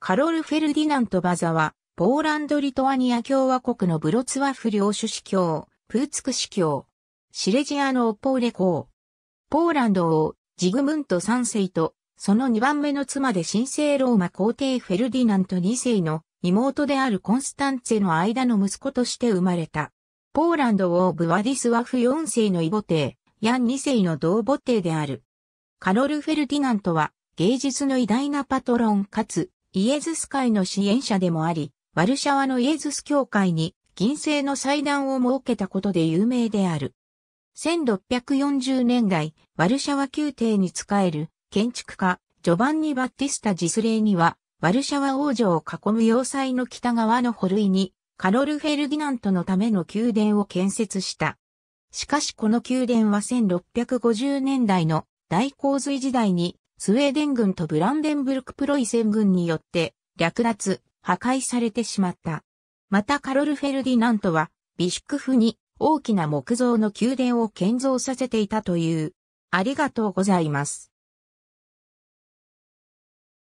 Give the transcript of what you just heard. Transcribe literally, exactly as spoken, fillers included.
カロル・フェルディナント・バザは、ポーランド・リトアニア共和国のブロツワフ領主司教、プーツク司教、シレジアのオポーレ公。ポーランド王、ジグムントさんせいと、そのにばんめの妻で神聖ローマ皇帝フェルディナントにせいの妹であるコンスタンツェの間の息子として生まれた。ポーランド王ブワディスワフよんせいの異母弟、ヤンにせいの同母弟である。カロル・フェルディナントは、芸術の偉大なパトロンかつ、イエズス会の支援者でもあり、ワルシャワのイエズス教会に銀製の祭壇を設けたことで有名である。せんろっぴゃくよんじゅうねんだい、ワルシャワ宮廷に仕える建築家、ジョバンニ・バッティスタ・ジスレーニは、ワルシャワ王女を囲む要塞の北側の堡塁に、カロル・フェルディナントのための宮殿を建設した。しかしこの宮殿はせんろっぴゃくごじゅうねんだいの大洪水時代に、スウェーデン軍とブランデンブルク・プロイセン軍によって略奪、破壊されてしまった。またカロル・フェルディナントは、ビシュクフに大きな木造の宮殿を建造させていたという。ありがとうございます。